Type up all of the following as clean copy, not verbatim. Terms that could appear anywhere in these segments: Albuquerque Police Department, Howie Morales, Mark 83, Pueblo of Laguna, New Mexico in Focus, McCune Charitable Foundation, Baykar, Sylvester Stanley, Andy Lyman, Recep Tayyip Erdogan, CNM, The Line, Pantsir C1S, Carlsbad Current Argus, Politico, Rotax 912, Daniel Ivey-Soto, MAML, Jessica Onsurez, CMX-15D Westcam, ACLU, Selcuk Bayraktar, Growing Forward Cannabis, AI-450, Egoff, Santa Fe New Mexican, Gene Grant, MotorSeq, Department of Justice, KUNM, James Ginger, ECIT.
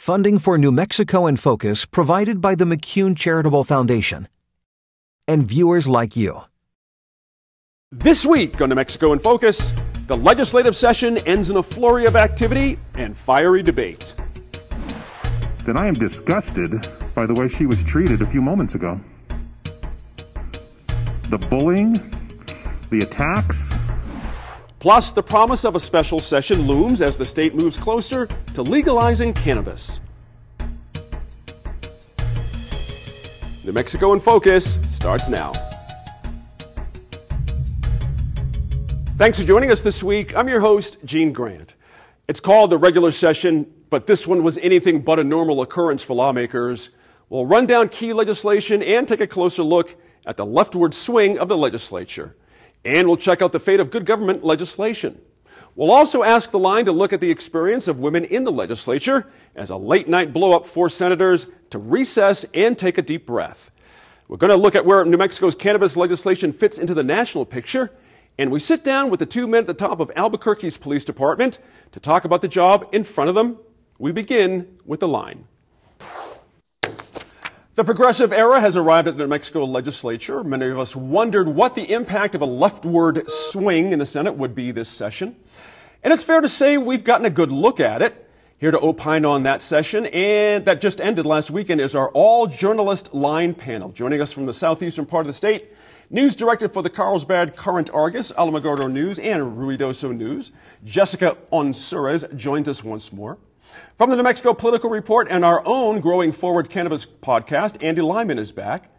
funding for New Mexico in Focus provided by the McCune Charitable Foundation, and viewers like you. This week on New Mexico in Focus, the legislative session ends in a flurry of activity and fiery debate. Then I am disgusted by the way she was treated a few moments ago. The bullying, the attacks. Plus, the promise of a special session looms as the state moves closer to legalizing cannabis. New Mexico in Focus starts now. Thanks for joining us this week. I'm your host, Gene Grant. It's called the regular session, but this one was anything but a normal occurrence for lawmakers. We'll run down key legislation and take a closer look at the leftward swing of the legislature. And we'll check out the fate of good government legislation. We'll also ask the line to look at the experience of women in the legislature as a late-night blow-up forced senators to recess and take a deep breath. We're going to look at where New Mexico's cannabis legislation fits into the national picture, and we sit down with the two men at the top of Albuquerque's police department to talk about the job in front of them. We begin with the line. The progressive era has arrived at the New Mexico legislature. Many of us wondered what the impact of a leftward swing in the Senate would be this session. And it's fair to say we've gotten a good look at it. Here to opine on that session, and that just ended last weekend, is our all-journalist line panel. Joining us from the southeastern part of the state, news director for the Carlsbad Current Argus, Alamogordo News, and Ruidoso News, Jessica Onsurez joins us once more. From the New Mexico Political Report and our own Growing Forward Cannabis podcast, Andy Lyman is back.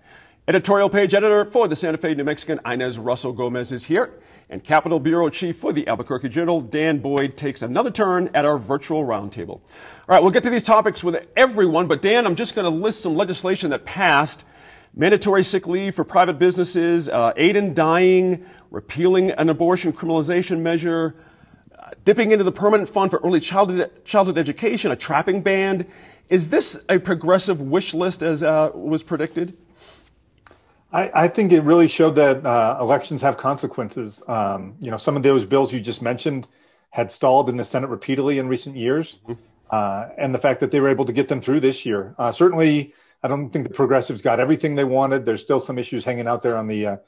Editorial page editor for the Santa Fe New Mexican, Inez Russell-Gomez, is here. And Capitol Bureau Chief for the Albuquerque General, Dan Boyd, takes another turn at our virtual roundtable. All right, we'll get to these topics with everyone, but Dan, I'm just going to list some legislation that passed. Mandatory sick leave for private businesses, aid in dying, repealing an abortion criminalization measure, dipping into the permanent fund for early childhood education, a trapping ban. Is this a progressive wish list as was predicted? I think it really showed that elections have consequences. You know, some of those bills you just mentioned had stalled in the Senate repeatedly in recent years. And the fact that they were able to get them through this year. Certainly, I don't think the progressives got everything they wanted. There's still some issues hanging out there on the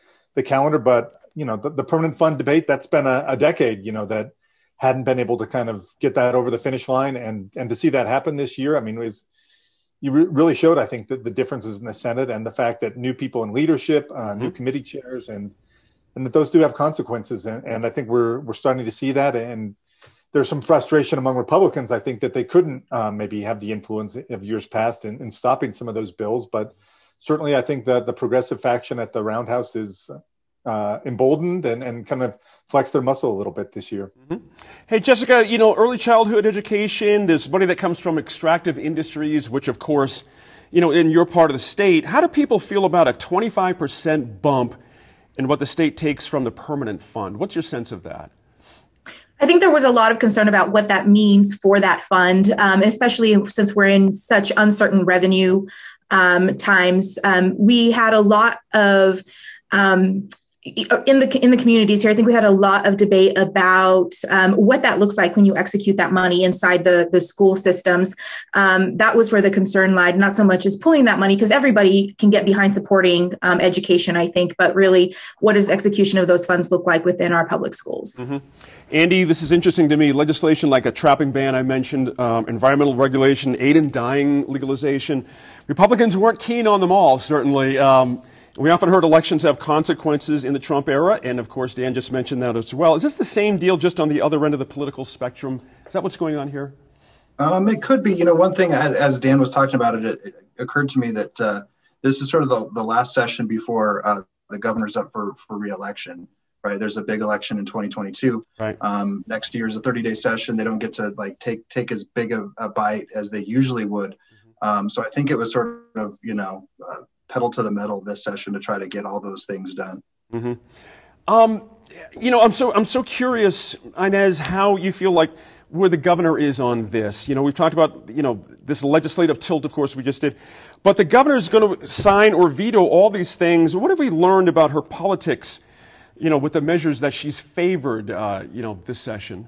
calendar. But, you know, the permanent fund debate, that's been a decade, you know, that hadn't been able to kind of get that over the finish line, and to see that happen this year, I mean, you really showed, I think, that the differences in the Senate and the fact that new people in leadership, new committee chairs, and that those do have consequences, and I think we're starting to see that, and there's some frustration among Republicans, I think, that they couldn't maybe have the influence of years past in stopping some of those bills, but certainly I think that the progressive faction at the Roundhouse is emboldened and kind of flex their muscle a little bit this year. Hey, Jessica, you know, early childhood education, there's money that comes from extractive industries, which, of course, you know, in your part of the state, how do people feel about a 25% bump in what the state takes from the permanent fund? What's your sense of that? I think there was a lot of concern about what that means for that fund, especially since we're in such uncertain revenue times. We had a lot of in the communities here, I think we had a lot of debate about what that looks like when you execute that money inside the school systems. That was where the concern lied, not so much as pulling that money, because everybody can get behind supporting education, I think, but really, what does execution of those funds look like within our public schools? Andy, this is interesting to me. Legislation like a trapping ban I mentioned, environmental regulation, aid in dying legalization. Republicans weren't keen on them all, certainly. We often heard elections have consequences in the Trump era, and of course, Dan just mentioned that as well. Is this the same deal just on the other end of the political spectrum? Is that what's going on here? It could be. You know, one thing, as Dan was talking about it, it occurred to me that this is sort of the last session before the governor's up for re-election, right? There's a big election in 2022. Right. Next year is a 30-day session. They don't get to, like, take as big a bite as they usually would. So I think it was sort of, you know, pedal to the metal this session to try to get all those things done. You know, I'm so curious, Inez, how you feel like where the governor is on this. You know, we've talked about, you know, this legislative tilt, of course, we just did. But the governor's going to sign or veto all these things. What have we learned about her politics, you know, with the measures that she's favored, you know, this session?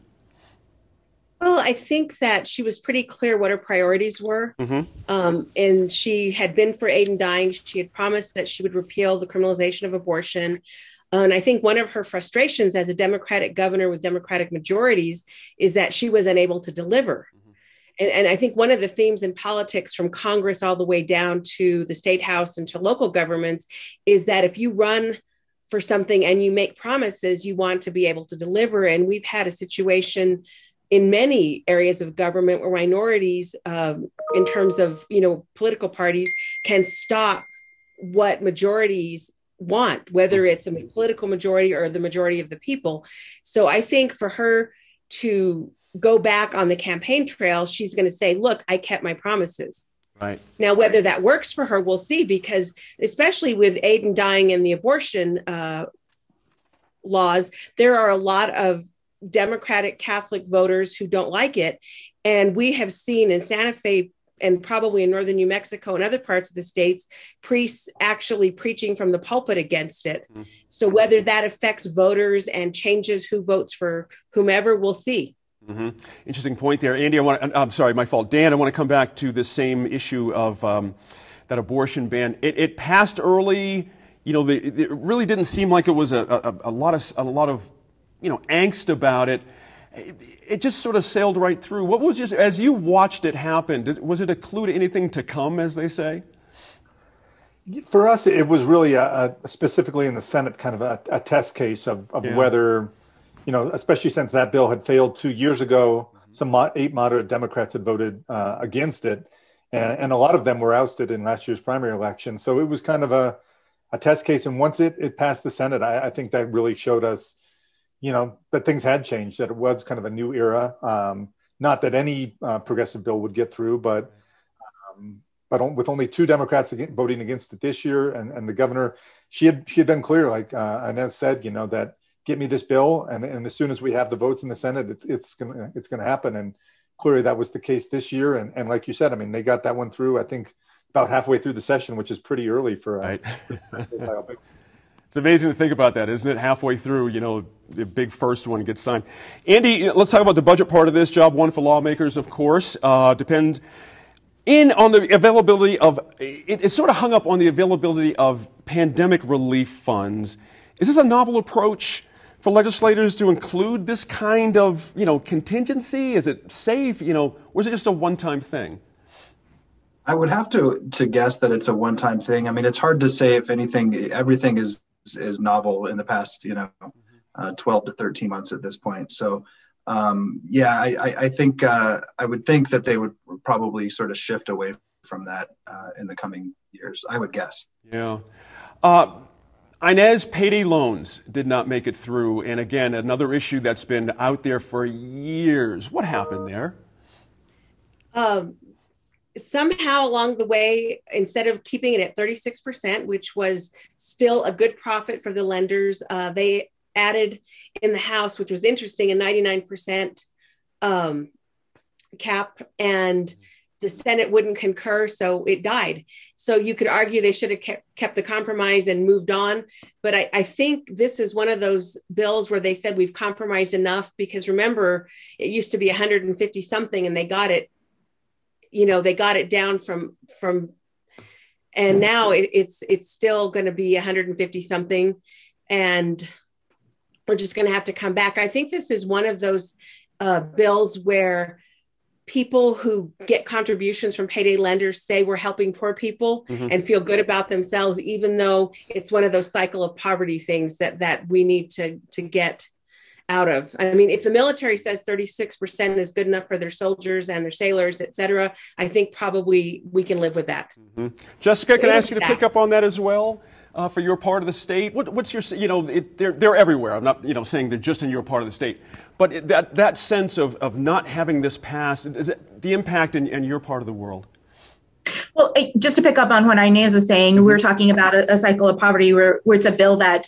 Well, I think that she was pretty clear what her priorities were. Mm-hmm. And she had been for Aid in Dying. She had promised that she would repeal the criminalization of abortion. And I think one of her frustrations as a Democratic governor with Democratic majorities is that she was unable to deliver. Mm-hmm. And I think one of the themes in politics from Congress all the way down to the state house and to local governments is that if you run for something and you make promises, you want to be able to deliver. And we've had a situation in many areas of government where minorities in terms of, political parties can stop what majorities want, whether it's a political majority or the majority of the people. So I think for her to go back on the campaign trail, she's going to say, look, I kept my promises. Right. Now, whether that works for her, we'll see, because especially with Aid in Dying and the abortion laws, there are a lot of Democratic Catholic voters who don't like it. And we have seen in Santa Fe and probably in northern New Mexico and other parts of the states, priests actually preaching from the pulpit against it. Mm-hmm. So whether that affects voters and changes who votes for whomever, we'll see. Mm-hmm. Interesting point there, Andy. I'm sorry, my fault. Dan, I want to come back to this same issue of that abortion ban. It passed early. It really didn't seem like it was a lot of angst about it. It just sort of sailed right through. What was as you watched it happen? Was it a clue to anything to come, as they say? For us, it was really specifically in the Senate kind of a test case of whether. Especially since that bill had failed 2 years ago, some 8 moderate Democrats had voted against it, and a lot of them were ousted in last year's primary election. So it was kind of a test case. And once it passed the Senate, I think that really showed us, that things had changed, that it was kind of a new era. Not that any progressive bill would get through, but with only 2 Democrats voting against it this year, and the governor, she had been clear, like Inez said, that get me this bill, and as soon as we have the votes in the Senate, it's gonna happen. And clearly that was the case this year. And like you said, they got that one through, I think, about halfway through the session, which is pretty early for. Right. It's amazing to think about that, isn't it? Halfway through, the big first one gets signed. Andy, let's talk about the budget part of this. Job one for lawmakers, of course, depends on the availability of. It's sort of hung up on the availability of pandemic relief funds. Is this a novel approach for legislators to include this kind of, contingency? Is it safe, or is it just a one-time thing? I would have to guess that it's a one-time thing. It's hard to say if anything, everything is novel in the past, 12 to 13 months at this point. So, I think, I would think that they would probably sort of shift away from that in the coming years, I would guess. Yeah. Inez, payday loans did not make it through. And again, another issue that's been out there for years. What happened there? Somehow along the way, instead of keeping it at 36%, which was still a good profit for the lenders, they added in the House, which was interesting, a 99% cap, and the Senate wouldn't concur, so it died. So you could argue they should have kept the compromise and moved on. But I think this is one of those bills where they said we've compromised enough, because remember, it used to be 150 something and they got it, they got it down from, and now it's still going to be 150 something. And we're just going to have to come back. I think this is one of those bills where people who get contributions from payday lenders say we're helping poor people, mm-hmm. and feel good about themselves, even though it's one of those cycle of poverty things that we need to get out of. If the military says 36% is good enough for their soldiers and their sailors, et cetera, I think probably we can live with that. Mm-hmm. Jessica, can I ask you to pick up on that as well? For your part of the state, what's your, they're everywhere. I'm not, saying they're just in your part of the state, but that sense of not having this passed, is it the impact in your part of the world? Well, just to pick up on what Inez is saying, we're talking about a cycle of poverty where it's a bill that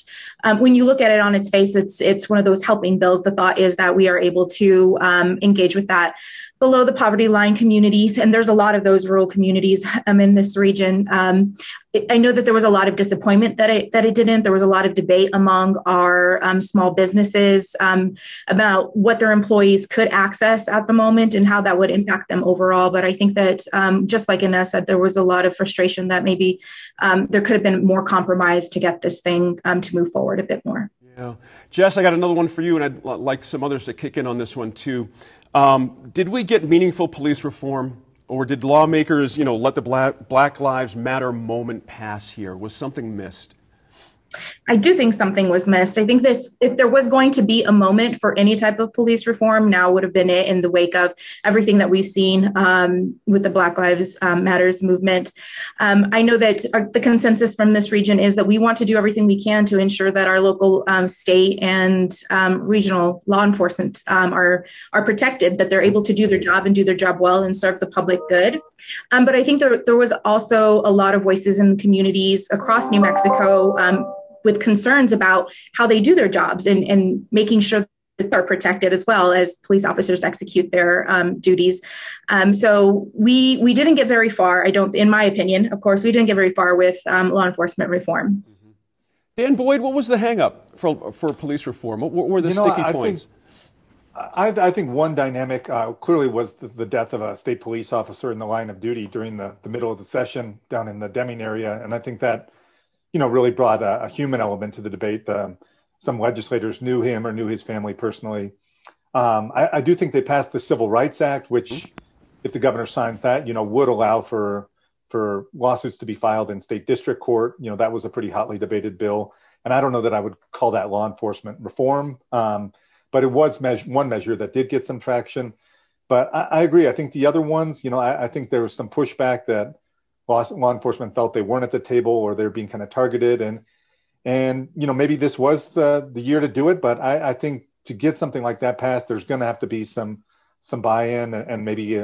when you look at it on its face, it's one of those helping bills. The thought is that we are able to engage with that. below the poverty line communities. And there's a lot of those rural communities in this region. I know that there was a lot of disappointment that it didn't. There was a lot of debate among our small businesses about what their employees could access at the moment and how that would impact them overall. But I think that just like Inez said, there was a lot of frustration that maybe there could have been more compromise to get this thing to move forward a bit more. Yeah. Jess, I got another one for you, and I'd like some others to kick in on this one too. Did we get meaningful police reform, or did lawmakers, let the Black Lives Matter moment pass here? Was something missed? I do think something was missed. I think if there was going to be a moment for any type of police reform, now would have been it in the wake of everything that we've seen with the Black Lives Matters movement. I know that the consensus from this region is that we want to do everything we can to ensure that our local, state, and regional law enforcement are protected, that they're able to do their job and do their job well and serve the public good. But I think there was also a lot of voices in communities across New Mexico with concerns about how they do their jobs and making sure that they're protected as well as police officers execute their duties. So we didn't get very far, in my opinion, of course, we didn't get very far with law enforcement reform. Mm-hmm. Dan Boyd, what was the hang-up for police reform? What were the sticking points? I think one dynamic clearly was the death of a state police officer in the line of duty during the middle of the session down in the Deming area. And I think that, really brought a human element to the debate. Some legislators knew him or knew his family personally. I do think they passed the Civil Rights Act, which if the governor signed that, would allow for lawsuits to be filed in state district court. That was a pretty hotly debated bill. And I don't know that I would call that law enforcement reform. But it was one measure that did get some traction. But I agree. I think the other ones, I think there was some pushback that law enforcement felt they weren't at the table or they're being kind of targeted. And maybe this was the year to do it. But I think to get something like that passed, there's going to have to be some buy-in and maybe,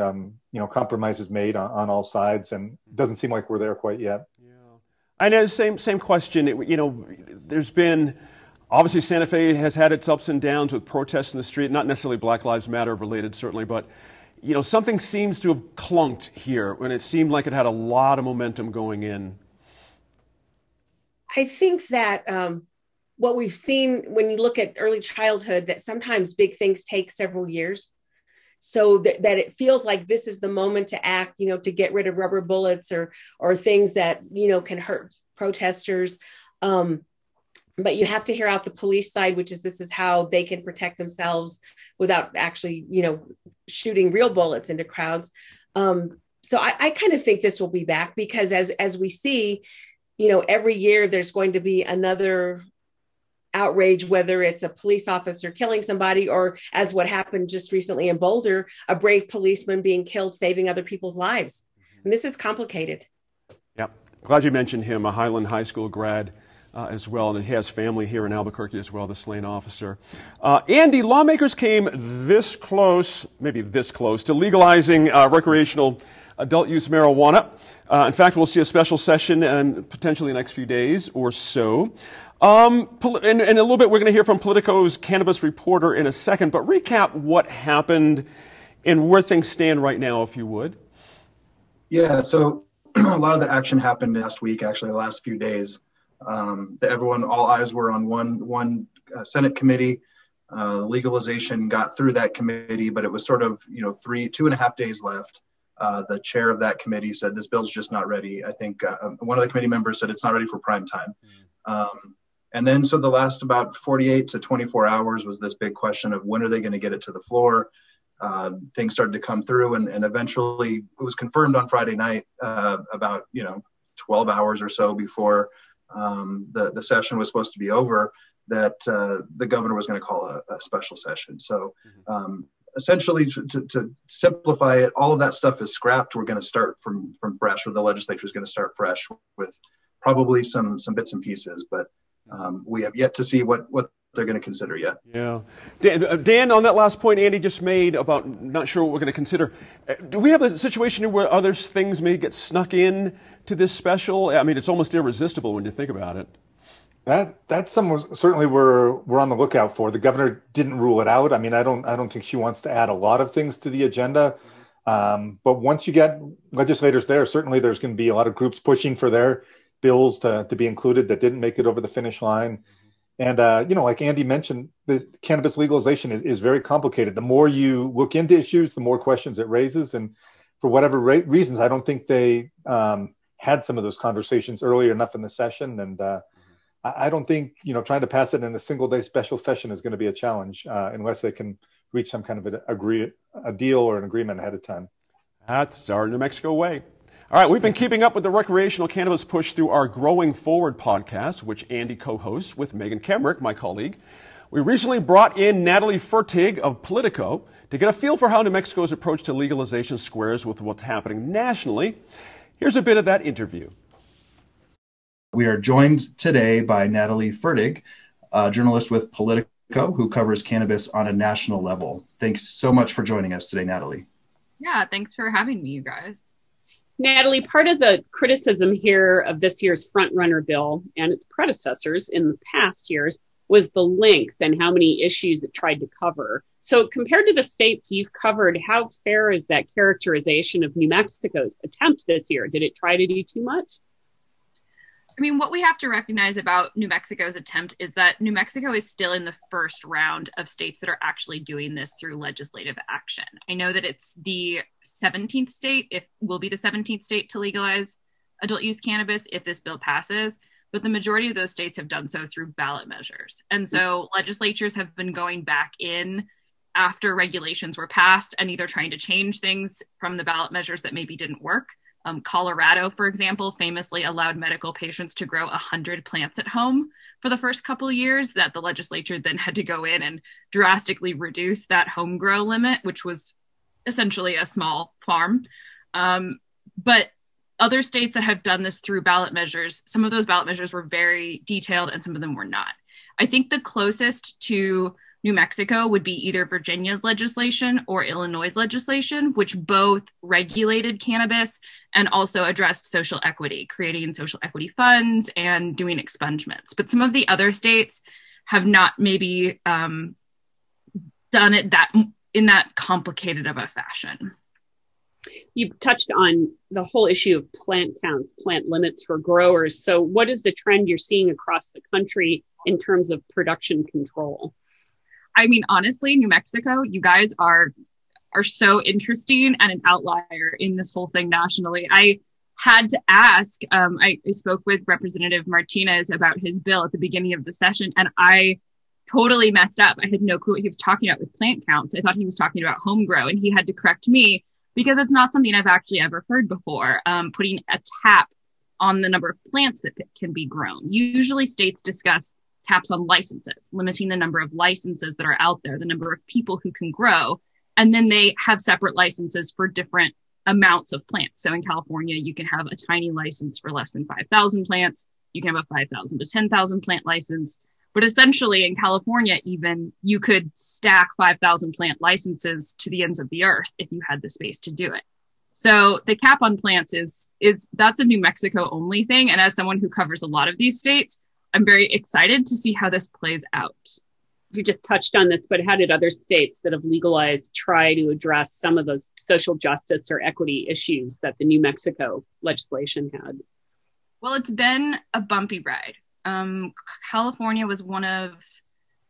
compromises made on all sides. And it doesn't seem like we're there quite yet. Yeah. I know, same question. There's been... Obviously, Santa Fe has had its ups and downs with protests in the street, not necessarily Black Lives Matter related, certainly, but, something seems to have clunked here when it seemed like it had a lot of momentum going in. I think that what we've seen when you look at early childhood, that sometimes big things take several years. So that it feels like this is the moment to act, to get rid of rubber bullets or things that, can hurt protesters. But you have to hear out the police side, which is this is how they can protect themselves without actually, shooting real bullets into crowds. So I kind of think this will be back because as we see, every year there's going to be another outrage, whether it's a police officer killing somebody or as what happened just recently in Boulder, a brave policeman being killed, saving other people's lives. And this is complicated. Yeah. Glad you mentioned him, a Highland High School grad. As well, and he has family here in Albuquerque as well, the slain officer. Andy, lawmakers came this close, to legalizing recreational adult use marijuana. In fact, we'll see a special session in potentially the next few days or so. In a little bit, we're going to hear from Politico's cannabis reporter in a second, but recap what happened and where things stand right now, if you would. Yeah, so a lot of the action happened last week, actually, the last few days. All eyes were on one Senate committee. Legalization got through that committee, but it was sort of, 2.5 days left. The chair of that committee said, this bill's just not ready. I think one of the committee members said it's not ready for prime time. And then, so the last about 48 to 24 hours was this big question of when are they going to get it to the floor? Things started to come through and eventually it was confirmed on Friday night about, 12 hours or so before the session was supposed to be over that the governor was going to call a special session. So essentially to simplify it, all of that stuff is scrapped. We're going to start from fresh, or the legislature is going to start fresh with probably some bits and pieces, but we have yet to see what they're going to consider yet. Yeah. Dan, on that last point Andy just made about not sure what we're going to consider, do we have a situation where other things may get snuck in to this special? I mean, it's almost irresistible when you think about it. That's something certainly we're on the lookout for. The governor didn't rule it out. I mean, I don't think she wants to add a lot of things to the agenda. But once you get legislators there, certainly there's going to be a lot of groups pushing for their bills to be included that didn't make it over the finish line. And, like Andy mentioned, this cannabis legalization is very complicated. The more you look into issues, the more questions it raises. And for whatever reasons, I don't think they had some of those conversations earlier enough in the session. And I don't think, trying to pass it in a single day special session is going to be a challenge unless they can reach some kind of a deal or an agreement ahead of time. That's our New Mexico way. All right, we've been keeping up with the recreational cannabis push through our Growing Forward podcast, which Andy co-hosts with Megan Kemrick, my colleague. We recently brought in Natalie Fertig of Politico to get a feel for how New Mexico's approach to legalization squares with what's happening nationally. Here's a bit of that interview. We are joined today by Natalie Fertig, a journalist with Politico, who covers cannabis on a national level. Thanks so much for joining us today, Natalie. Yeah, thanks for having me, you guys. Natalie, part of the criticism here of this year's frontrunner bill and its predecessors in the past years was the length and how many issues it tried to cover. So compared to the states you've covered, how fair is that characterization of New Mexico's attempt this year? Did it try to do too much? I mean, what we have to recognize about New Mexico's attempt is that New Mexico is still in the first round of states that are actually doing this through legislative action. I know that it's the 17th state, if will be the 17th state to legalize adult use cannabis if this bill passes, but the majority of those states have done so through ballot measures. And so legislatures have been going back in after regulations were passed and either trying to change things from the ballot measures that maybe didn't work. Colorado, for example, famously allowed medical patients to grow 100 plants at home for the first couple of years that the legislature then had to go in and drastically reduce that home grow limit, which was essentially a small farm. But other states that have done this through ballot measures, some of those ballot measures were very detailed and some of them were not. I think the closest to New Mexico would be either Virginia's legislation or Illinois' legislation, which both regulated cannabis and also addressed social equity, creating social equity funds and doing expungements. But some of the other states have not maybe done it in that complicated of a fashion. You've touched on the whole issue of plant counts, plant limits for growers. So what is the trend you're seeing across the country in terms of production control? I mean, honestly, New Mexico, you guys are so interesting and an outlier in this whole thing nationally. I had to ask, I spoke with Representative Martinez about his bill at the beginning of the session, and I totally messed up. I had no clue what he was talking about with plant counts. I thought he was talking about home grow, and he had to correct me because it's not something I've actually ever heard before, putting a cap on the number of plants that can be grown. Usually states discuss caps on licenses, limiting the number of licenses that are out there, the number of people who can grow. And then they have separate licenses for different amounts of plants. So in California, you can have a tiny license for less than 5,000 plants. You can have a 5,000 to 10,000 plant license. But essentially in California, even you could stack 5,000 plant licenses to the ends of the earth if you had the space to do it. So the cap on plants is that's a New Mexico only thing. And as someone who covers a lot of these states, I'm very excited to see how this plays out. You just touched on this, but how did other states that have legalized try to address some of those social justice or equity issues that the New Mexico legislation had? Well, it's been a bumpy ride. California was one of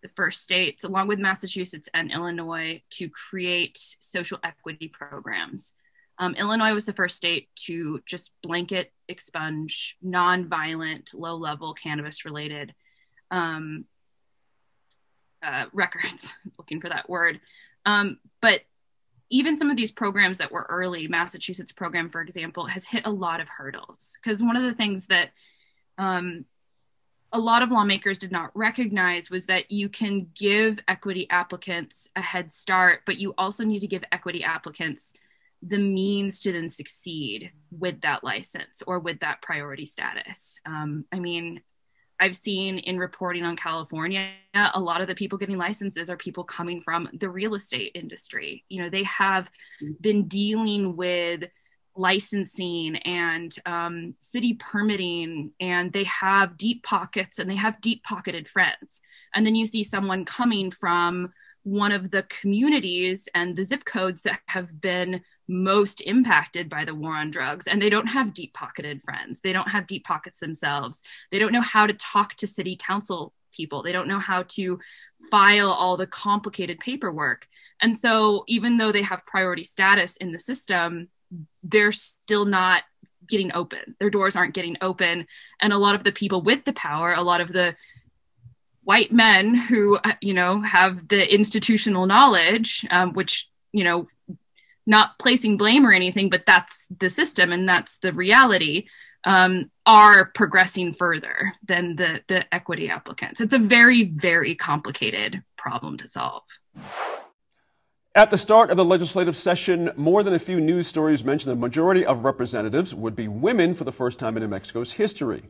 the first states, along with Massachusetts and Illinois, to create social equity programs. Illinois was the first state to just blanket expunge non-violent, low-level cannabis-related records. Looking for that word. But even some of these programs that were early, Massachusetts program, for example, has hit a lot of hurdles. Because one of the things that a lot of lawmakers did not recognize was that you can give equity applicants a head start, but you also need to give equity applicants the means to then succeed with that license or with that priority status. I mean, I've seen in reporting on California, a lot of the people getting licenses are people coming from the real estate industry. You know, they have been dealing with licensing and city permitting, and they have deep pockets and they have deep pocketed friends. And then you see someone coming from one of the communities and the zip codes that have been most impacted by the war on drugs, and they don't have deep pocketed friends. They don't have deep pockets themselves. They don't know how to talk to city council people. They don't know how to file all the complicated paperwork. And so even though they have priority status in the system, they're still not getting open. Their doors aren't getting open. And a lot of the people with the power, a lot of the white men who, you know, have the institutional knowledge, which, you know, not placing blame or anything, but that's the system and that's the reality, are progressing further than the equity applicants. It's a very, very complicated problem to solve. At the start of the legislative session, more than a few news stories mentioned the majority of representatives would be women for the first time in New Mexico's history.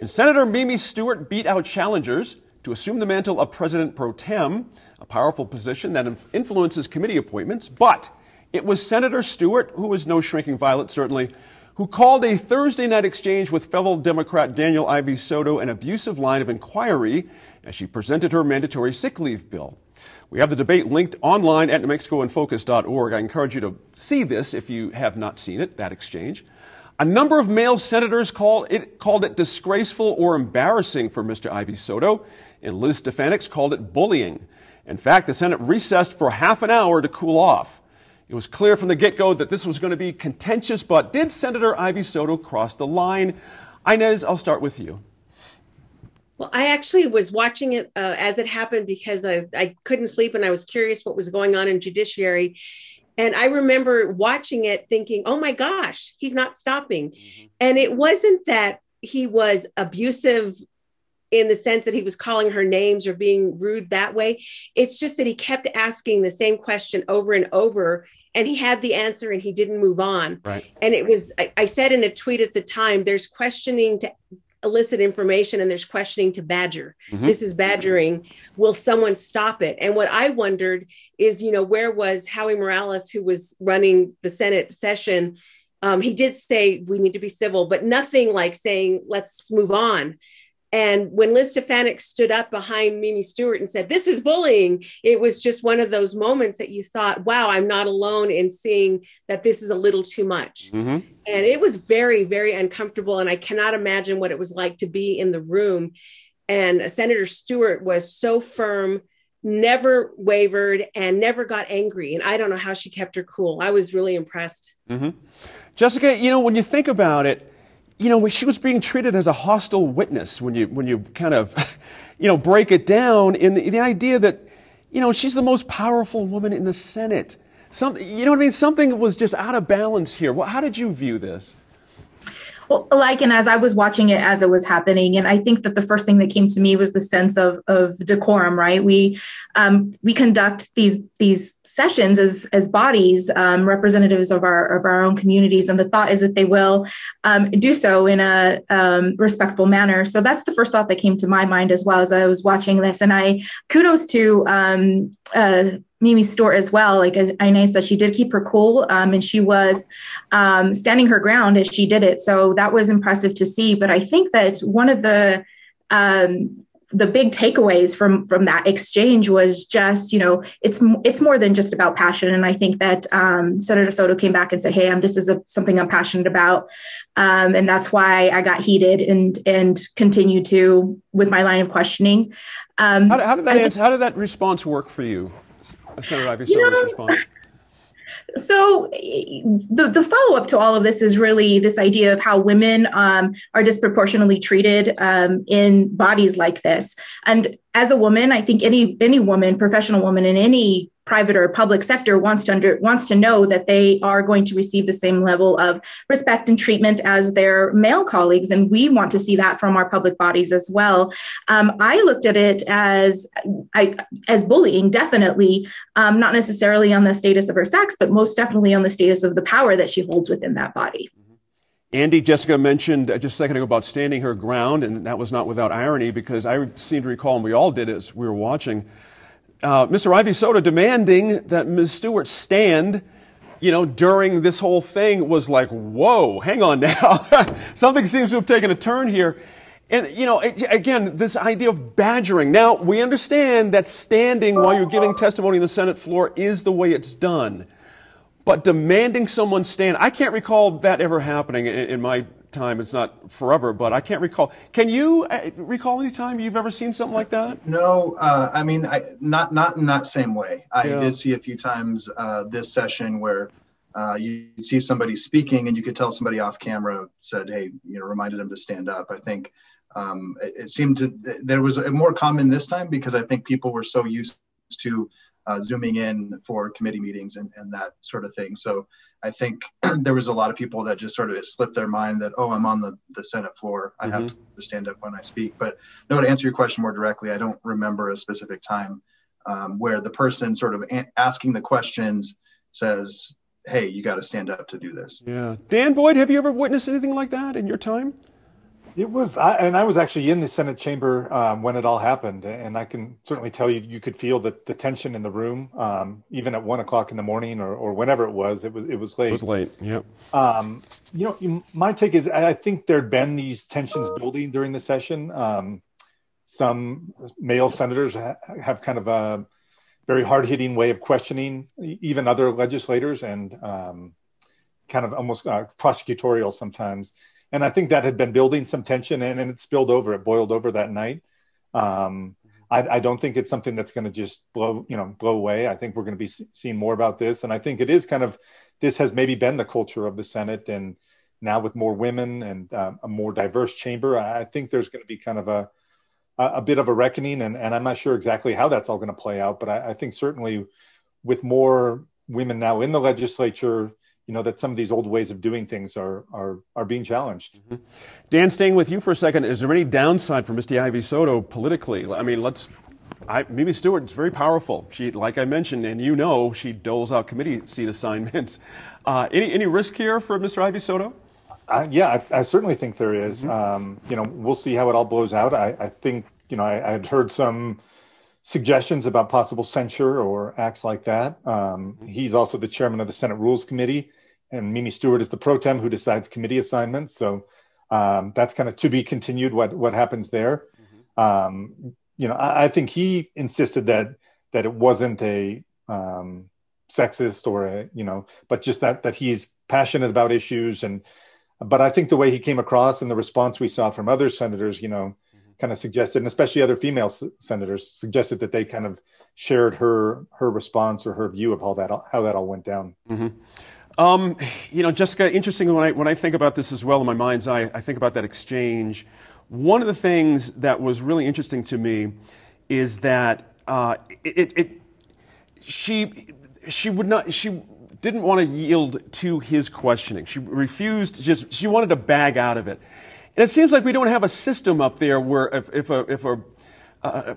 And Senator Mimi Stewart beat out challengers to assume the mantle of president pro tem, a powerful position that influences committee appointments. But it was Senator Stewart, who was no shrinking violet certainly, who called a Thursday night exchange with fellow Democrat Daniel Ivey-Soto an abusive line of inquiry as she presented her mandatory sick leave bill. We have the debate linked online at NewMexicoInFocus.org. I encourage you to see this if you have not seen it, that exchange. A number of male senators called it disgraceful or embarrassing for Mr. Ivey-Soto, and Liz Stefanics called it bullying. In fact, the Senate recessed for half an hour to cool off. It was clear from the get-go that this was going to be contentious, but did Senator Ivey-Soto cross the line? Inez, I'll start with you. Well, I actually was watching it as it happened because I couldn't sleep and I was curious what was going on in judiciary. And I remember watching it thinking, oh my gosh, he's not stopping. And it wasn't that he was abusive in the sense that he was calling her names or being rude that way. It's just that he kept asking the same question over and over, and he had the answer and he didn't move on. Right. And it was, I said in a tweet at the time, there's questioning to elicit information and there's questioning to badger. Mm-hmm. This is badgering. Will someone stop it? And what I wondered is, you know, where was Howie Morales, who was running the Senate session? He did say we need to be civil, but nothing like saying, let's move on. And when Liz Stefanics stood up behind Mimi Stewart and said, this is bullying, it was just one of those moments that you thought, wow, I'm not alone in seeing that this is a little too much. Mm-hmm. And it was very, very uncomfortable. And I cannot imagine what it was like to be in the room. And Senator Stewart was so firm, never wavered, and never got angry. And I don't know how she kept her cool. I was really impressed. Mm-hmm. Jessica, you know, when you think about it, you know, she was being treated as a hostile witness when you kind of, you know, break it down in the idea that, you know, she's the most powerful woman in the Senate. Something, you know what I mean? Something was just out of balance here. Well, how did you view this? Well, like, and as I was watching it as it was happening, and I think that the first thing that came to me was the sense of decorum, right? We conduct these sessions as bodies, representatives of our own communities, and the thought is that they will do so in a respectful manner. So that's the first thought that came to my mind as well as I was watching this. And I kudos to Mimi Stewart as well. Like Inez said, she did keep her cool and she was standing her ground as she did it. So that was impressive to see. But I think that one of the big takeaways from that exchange was just, you know, it's more than just about passion. And I think that Senator Soto came back and said, hey, this is something I'm passionate about. And that's why I got heated and continued to with my line of questioning. How did that response work for you? Senator Ivey-Soto's response. So the follow-up to all of this is really this idea of how women are disproportionately treated in bodies like this. And as a woman, I think any woman, professional woman in any private or public sector wants to know that they are going to receive the same level of respect and treatment as their male colleagues. And we want to see that from our public bodies as well. I looked at it as bullying, definitely, not necessarily on the status of her sex, but most definitely on the status of the power that she holds within that body. Andy, Jessica mentioned just a second ago about standing her ground, and that was not without irony, because I seem to recall, and we all did as we were watching, Mr. Ivey-Soto demanding that Ms. Stewart stand you know, during this whole thing was like, whoa, hang on now. Something seems to have taken a turn here. And, you know, again, this idea of badgering. Now, we understand that standing while you're giving testimony on the Senate floor is the way it's done. But demanding someone stand, I can't recall that ever happening in my time. It's not forever, but I can't recall. Can you recall any time you've ever seen something like that? No, I mean, not in that same way. I did see a few times this session where you see somebody speaking and you could tell somebody off camera said, hey, you know, reminded them to stand up. I think it seemed to, there was a more common this time because I think people were so used to zooming in for committee meetings and that sort of thing. So I think there was a lot of people that just sort of slipped their mind that, oh, I'm on the Senate floor. I have to stand up when I speak. But no, to answer your question more directly, I don't remember a specific time where the person sort of asking the questions says, hey, you got to stand up to do this. Yeah. Dan Boyd, have you ever witnessed anything like that in your time? It was, I was actually in the Senate chamber when it all happened, and I can certainly tell you, you could feel the tension in the room, even at 1 o'clock in the morning or whenever it was. It was late. It was late. Yeah. You know, my take is I think there'd been these tensions building during the session. Some male senators have kind of a very hard-hitting way of questioning even other legislators, and kind of almost prosecutorial sometimes. And I think that had been building some tension, and it spilled over. It boiled over that night. I don't think it's something that's going to just blow away. I think we're going to be seeing more about this. And I think it is kind of, this has maybe been the culture of the Senate. And now with more women and a more diverse chamber, I think there's going to be kind of a bit of a reckoning. And I'm not sure exactly how that's all going to play out. But I think certainly with more women now in the legislature, you know, that some of these old ways of doing things are being challenged. Mm-hmm. Dan, staying with you for a second, is there any downside for Mr. Ivey-Soto politically? I mean, Mimi Stewart is very powerful. She, like I mentioned, and you know, she doles out committee seat assignments. Any risk here for Mr. Ivey-Soto? Yeah, I certainly think there is. Mm-hmm. You know, we'll see how it all blows out. I think, you know, I had heard some suggestions about possible censure or acts like that. He's also the chairman of the Senate Rules Committee. And Mimi Stewart is the pro tem who decides committee assignments. So that's kind of to be continued what happens there. Mm-hmm. You know, I think he insisted that it wasn't a sexist or a, you know, but just that he's passionate about issues. But I think the way he came across and the response we saw from other senators, you know, kind of suggested, and especially other female senators suggested that they kind of shared her response or her view of how that all went down. Mm-hmm. You know, Jessica, interestingly, when I think about this as well in my mind's eye, I think about that exchange. One of the things that was really interesting to me is that she didn't want to yield to his questioning. She refused. She wanted to bag out of it. And it seems like we don't have a system up there where if a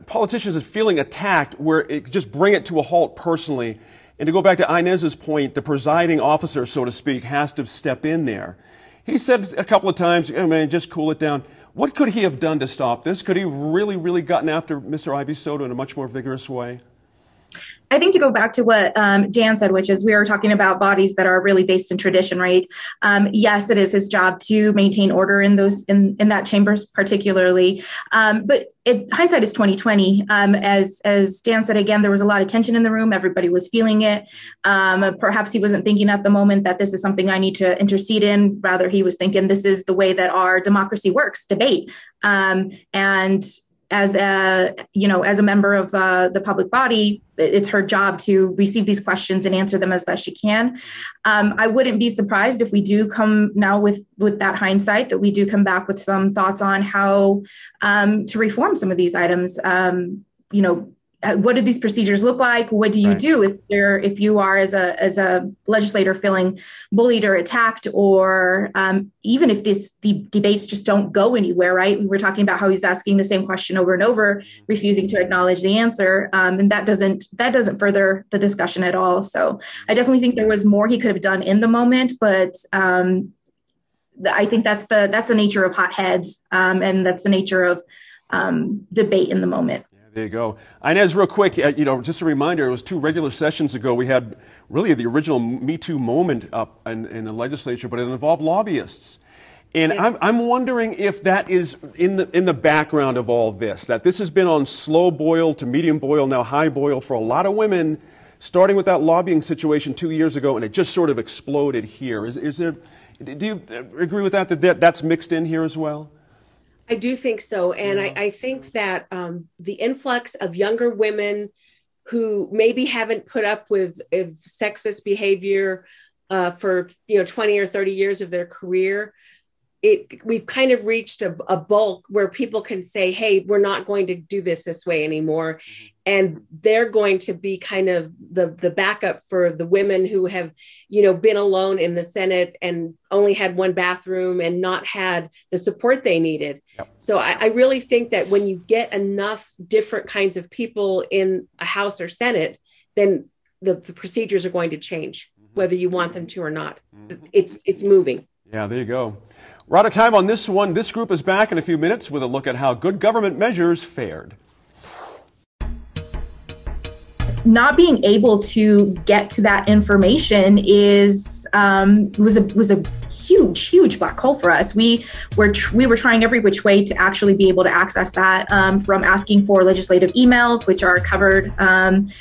politician is feeling attacked, where it just bring it to a halt personally. And to go back to Inez's point, the presiding officer, so to speak, has to step in there. He said a couple of times, oh, man, just cool it down. What could he have done to stop this? Could he have really, really gotten after Mr. Ivey-Soto in a much more vigorous way? I think to go back to what Dan said, which is we are talking about bodies that are really based in tradition, right? Yes, it is his job to maintain order in those in that chambers particularly. But hindsight is 2020. As Dan said, again, there was a lot of tension in the room. Everybody was feeling it. Perhaps he wasn't thinking at the moment that this is something I need to intercede in. Rather, he was thinking this is the way that our democracy works, debate. And as a member of the public body, it's her job to receive these questions and answer them as best she can. I wouldn't be surprised if we do come now with that hindsight, that we do come back with some thoughts on how to reform some of these items. You know, what do these procedures look like? What do you do if you are as a legislator feeling bullied or attacked, or even if these debates just don't go anywhere, right? We were talking about how he's asking the same question over and over, refusing to acknowledge the answer, and that doesn't further the discussion at all. So I definitely think there was more he could have done in the moment, but I think that's the nature of hot heads, and that's the nature of debate in the moment. There you go. Inez, real quick, just a reminder, it was 2 regular sessions ago we had really the original Me Too moment up in the legislature, but it involved lobbyists. And yes. I'm wondering if that is in the background of all this, that this has been on slow boil to medium boil, now high boil for a lot of women, starting with that lobbying situation 2 years ago, and it just sort of exploded here. Is there, do you agree with that that's mixed in here as well? I do think so. And yeah. I think that the influx of younger women who maybe haven't put up with sexist behavior for 20 or 30 years of their career, we've kind of reached a bulk where people can say, hey, we're not going to do this way anymore. And they're going to be kind of the backup for the women who have, been alone in the Senate and only had one bathroom and not had the support they needed. Yep. So I really think that when you get enough different kinds of people in a House or Senate, then the procedures are going to change, whether you want them to or not. It's moving. Yeah, there you go. We're out of time on this one. This group is back in a few minutes with a look at how good government measures fared. Not being able to get to that information was a huge black hole for us. We were trying every which way to actually be able to access that, from asking for legislative emails, which are covered, not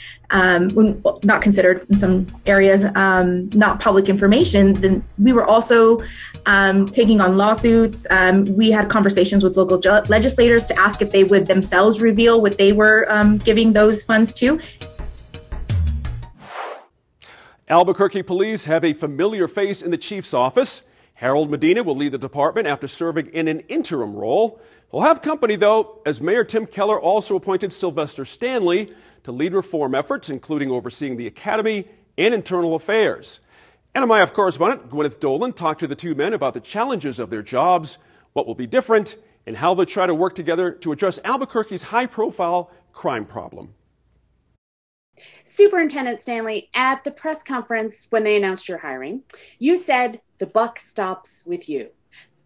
considered in some areas, not public information. Then we were also taking on lawsuits. We had conversations with local legislators to ask if they would themselves reveal what they were giving those funds to. Albuquerque police have a familiar face in the chief's office. Harold Medina will lead the department after serving in an interim role. He'll have company, though, as Mayor Tim Keller also appointed Sylvester Stanley to lead reform efforts, including overseeing the academy and internal affairs. NMIF correspondent Gwyneth Dolan talked to the 2 men about the challenges of their jobs, what will be different, and how they'll try to work together to address Albuquerque's high-profile crime problem. Superintendent Stanley, at the press conference when they announced your hiring, you said the buck stops with you,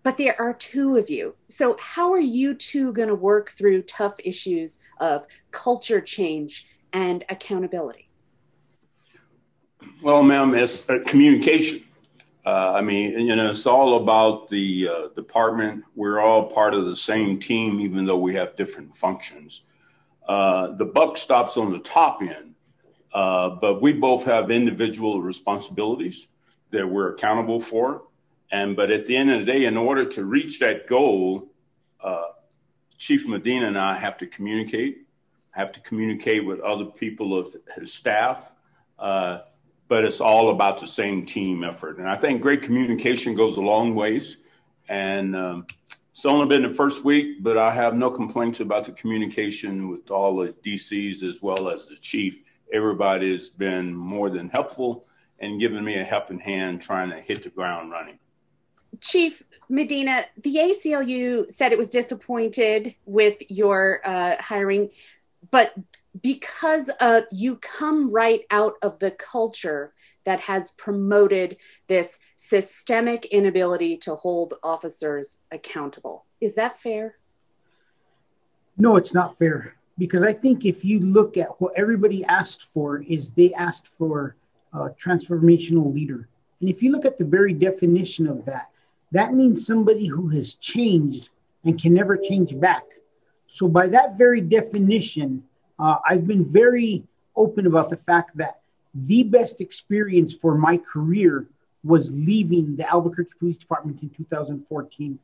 but there are 2 of you. So how are you 2 going to work through tough issues of culture change and accountability? Well, ma'am, it's communication. It's all about the department. We're all part of the same team, even though we have different functions. The buck stops on the top end. But we both have individual responsibilities that we're accountable for. But at the end of the day, in order to reach that goal, Chief Medina and I have to communicate with other people of his staff. But it's all about the same team effort. And I think great communication goes a long ways. And it's only been the first week, but I have no complaints about the communication with all the DCs as well as the chief. Everybody has been more than helpful and given me a helping hand trying to hit the ground running. Chief Medina, the ACLU said it was disappointed with your hiring, but because you come right out of the culture that has promoted this systemic inability to hold officers accountable. Is that fair? No, it's not fair. Because I think if you look at what everybody asked for, is they asked for a transformational leader. And if you look at the very definition of that, that means somebody who has changed and can never change back. So by that very definition, I've been very open about the fact that the best experience for my career was leaving the Albuquerque Police Department in 2014,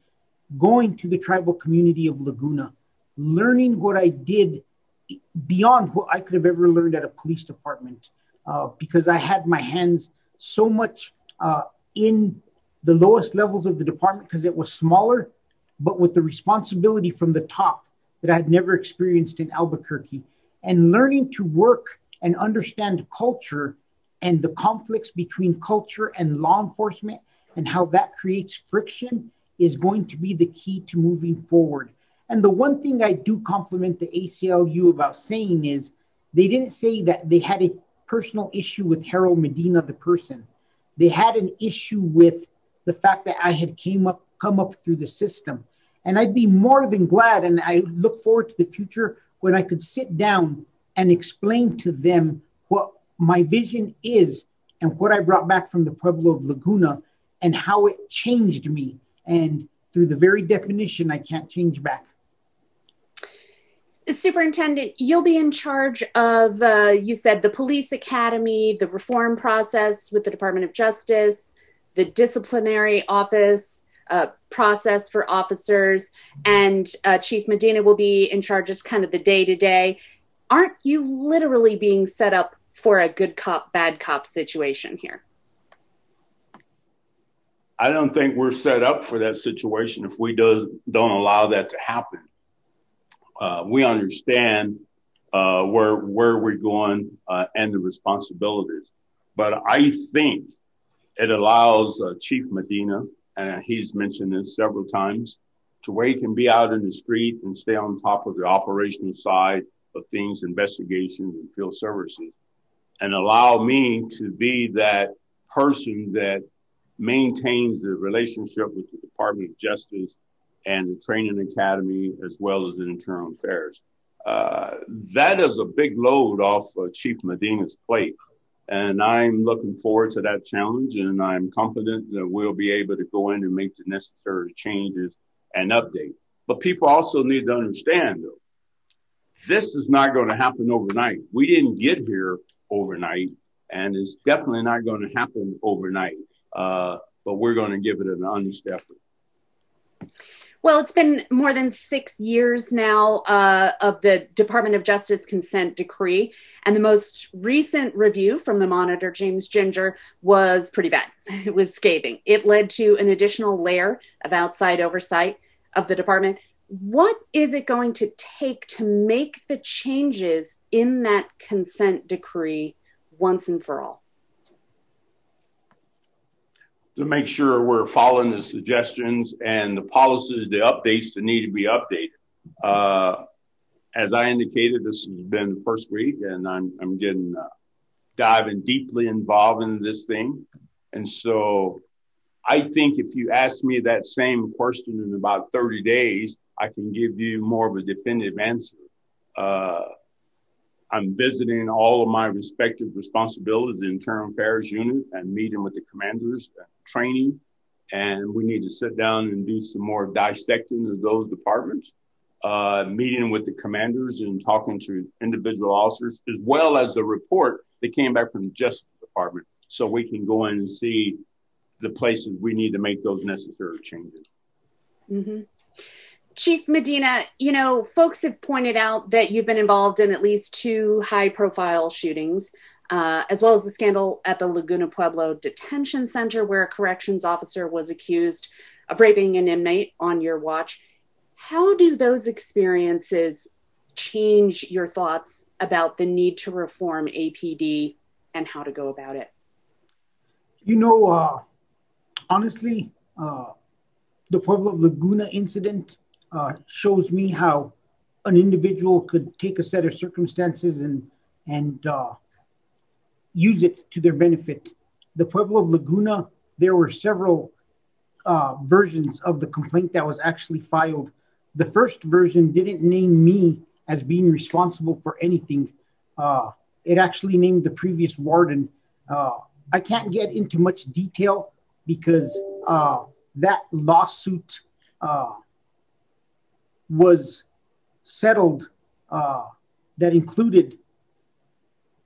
going to the tribal community of Laguna, learning what I did beyond what I could have ever learned at a police department, because I had my hands so much in the lowest levels of the department because it was smaller, but with the responsibility from the top that I had never experienced in Albuquerque, and learning to work and understand culture and the conflicts between culture and law enforcement and how that creates friction is going to be the key to moving forward. And the one thing I do compliment the ACLU about saying is they didn't say that they had a personal issue with Harold Medina, the person. They had an issue with the fact that I had come up through the system. And I'd be more than glad, and I look forward to the future when I could sit down and explain to them what my vision is and what I brought back from the Pueblo of Laguna and how it changed me. And through the very definition, I can't change back. Superintendent, you'll be in charge of, you said, the police academy, the reform process with the Department of Justice, the disciplinary office process for officers, and Chief Medina will be in charge of kind of the day-to-day. Aren't you literally being set up for a good cop, bad cop situation here? I don't think we're set up for that situation if we don't allow that to happen. We understand where we're going and the responsibilities. But I think it allows Chief Medina, and he's mentioned this several times, to where he can be out in the street and stay on top of the operational side of things, investigations and field services, and allow me to be that person that maintains the relationship with the Department of Justice and the training academy, as well as internal affairs. That is a big load off Chief Medina's plate. And I'm looking forward to that challenge, and I'm confident that we'll be able to go in and make the necessary changes and update. But people also need to understand, though, this is not going to happen overnight. We didn't get here overnight, and it's definitely not going to happen overnight. But we're going to give it an honest effort. Well, it's been more than 6 years now of the Department of Justice consent decree, and the most recent review from the monitor, James Ginger, was pretty bad. It was scathing. It led to an additional layer of outside oversight of the department. What is it going to take to make the changes in that consent decree once and for all? To make sure we're following the suggestions and the policies, the updates that need to be updated. As I indicated, this has been the first week, and I'm getting diving deeply involved in this thing. And so I think if you ask me that same question in about 30 days, I can give you more of a definitive answer. I'm visiting all of my respective responsibilities, the Internal Affairs Unit, and meeting with the commanders, training, and we need to sit down and do some more dissecting of those departments, meeting with the commanders and talking to individual officers, as well as the report that came back from the Justice Department, so we can go in and see the places we need to make those necessary changes. Mm-hmm. Chief Medina, you know, folks have pointed out that you've been involved in at least 2 high-profile shootings, as well as the scandal at the Laguna Pueblo Detention Center, where a corrections officer was accused of raping an inmate on your watch. How do those experiences change your thoughts about the need to reform APD and how to go about it? You know, honestly, the Pueblo of Laguna incident shows me how an individual could take a set of circumstances and use it to their benefit. The Pueblo of Laguna, there were several versions of the complaint that was actually filed. The first version didn't name me as being responsible for anything. It actually named the previous warden. I can't get into much detail because that lawsuit was settled, that included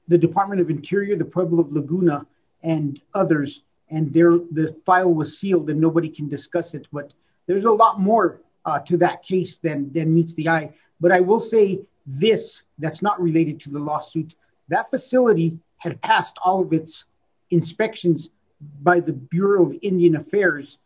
the Department of Interior, the Pueblo of Laguna, and others. And the file was sealed and nobody can discuss it. But there's a lot more to that case than meets the eye. But I will say this, that's not related to the lawsuit. That facility had passed all of its inspections by the Bureau of Indian Affairs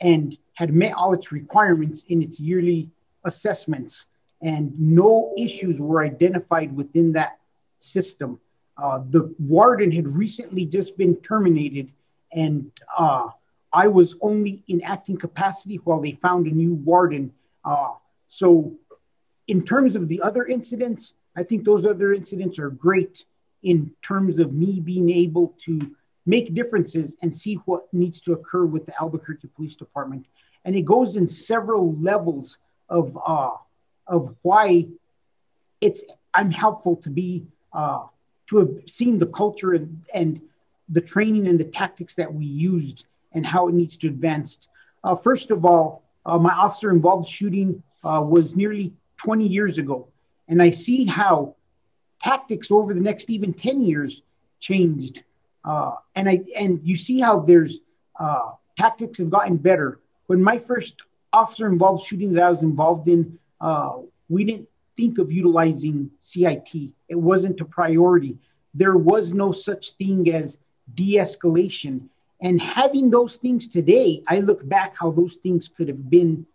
and had met all its requirements in its yearly assessments, and no issues were identified within that system. The warden had recently just been terminated, and I was only in acting capacity while they found a new warden. So in terms of the other incidents, I think those other incidents are great in terms of me being able to make differences and see what needs to occur with the Albuquerque Police Department. And it goes in several levels of why I'm helpful to be, to have seen the culture and the training and the tactics that we used and how it needs to advance. First of all, my officer-involved shooting was nearly 20 years ago. And I see how tactics over the next even 10 years changed. And you see how there's tactics have gotten better. When my first officer-involved shooting that I was involved in, we didn't think of utilizing CIT. It wasn't a priority. There was no such thing as de-escalation. And having those things today, I look back how those things could have been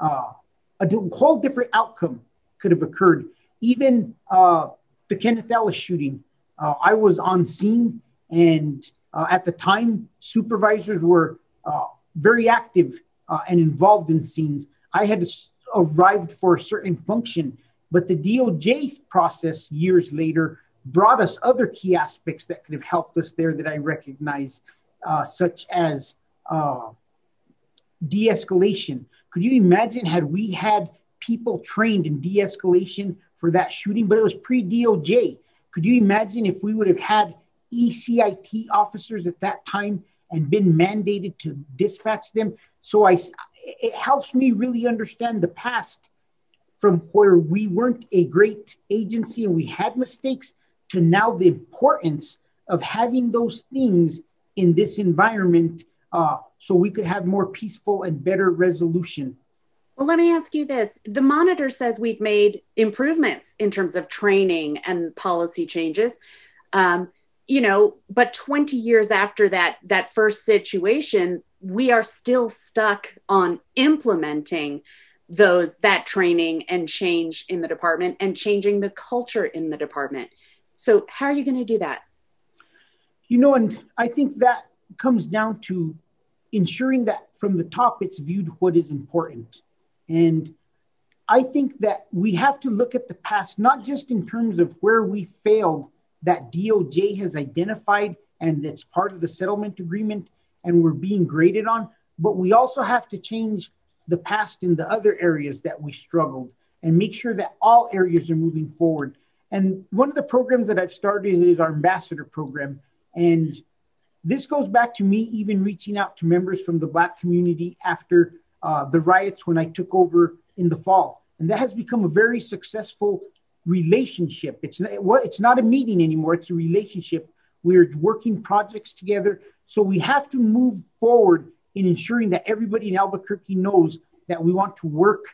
a whole different outcome could have occurred. Even the Kenneth Ellis shooting, I was on scene, and at the time, supervisors were very active and involved in scenes. I had arrived for a certain function, but the DOJ process years later brought us other key aspects that could have helped us there that I recognize, such as de-escalation. Could you imagine had we had people trained in de-escalation for that shooting, but it was pre-DOJ? Could you imagine if we would have had ECIT officers at that time and been mandated to dispatch them? So it helps me really understand the past, from where we weren't a great agency and we had mistakes, to now the importance of having those things in this environment so we could have more peaceful and better resolution. Well, let me ask you this. The monitor says we've made improvements in terms of training and policy changes, you know, but 20 years after that first situation, we are still stuck on implementing that training and change in the department and changing the culture in the department. So how are you going to do that? You know, and I think that comes down to ensuring that from the top, it's viewed what is important. And I think that we have to look at the past, not just in terms of where we failed that DOJ has identified and that's part of the settlement agreement and we're being graded on, but we also have to change the past in the other areas that we struggled and make sure that all areas are moving forward. And one of the programs that I've started is our ambassador program. And this goes back to me even reaching out to members from the Black community after the riots when I took over in the fall. And that has become a very successful relationship. It's not a meeting anymore, it's a relationship. We're working projects together. So we have to move forward in ensuring that everybody in Albuquerque knows that we want to work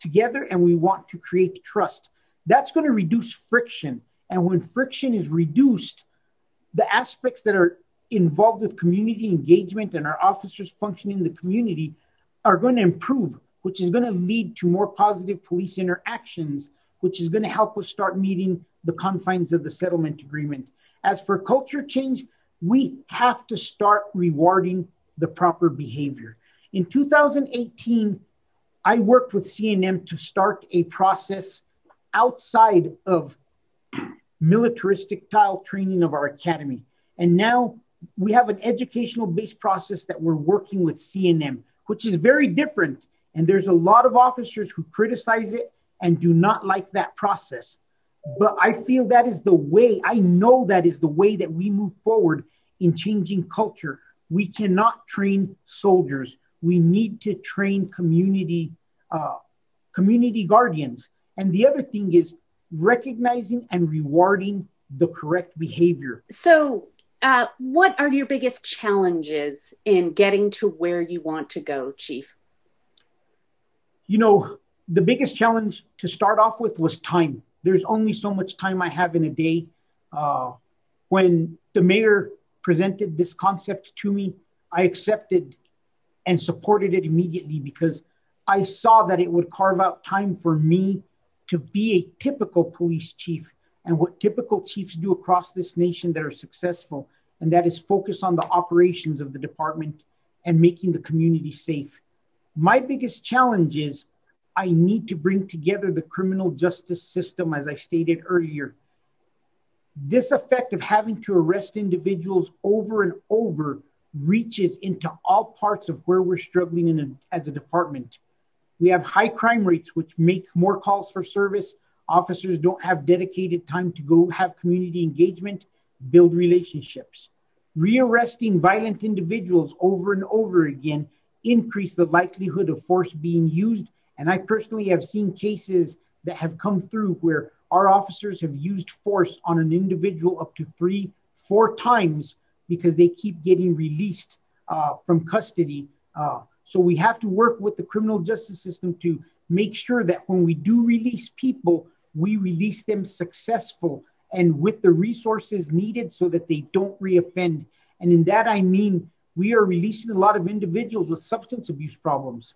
together and we want to create trust. That's going to reduce friction. And when friction is reduced, the aspects that are involved with community engagement and our officers functioning in the community are going to improve, which is going to lead to more positive police interactions, which is going to help us start meeting the confines of the settlement agreement. As for culture change, we have to start rewarding the proper behavior. In 2018, I worked with CNM to start a process outside of militaristic-style training of our academy. And now we have an educational-based process that we're working with CNM, which is very different. And there's a lot of officers who criticize it and do not like that process. But I feel that is the way, I know that is the way that we move forward in changing culture. We cannot train soldiers. We need to train community guardians. And the other thing is recognizing and rewarding the correct behavior. So what are your biggest challenges in getting to where you want to go, Chief? You know, the biggest challenge to start off with was time. There's only so much time I have in a day. When the mayor presented this concept to me, I accepted and supported it immediately because I saw that it would carve out time for me to be a typical police chief and what typical chiefs do across this nation that are successful, and that is focus on the operations of the department and making the community safe. My biggest challenge is I need to bring together the criminal justice system, as I stated earlier. This effect of having to arrest individuals over and over reaches into all parts of where we're struggling as a department. We have high crime rates, which make more calls for service. Officers don't have dedicated time to go have community engagement, build relationships. Rearresting violent individuals over and over again increase the likelihood of force being used. And I personally have seen cases that have come through where our officers have used force on an individual up to 3-4 times because they keep getting released from custody. So we have to work with the criminal justice system to make sure that when we do release people, we release them successful and with the resources needed so that they don't reoffend. And in that, I mean, we are releasing a lot of individuals with substance abuse problems,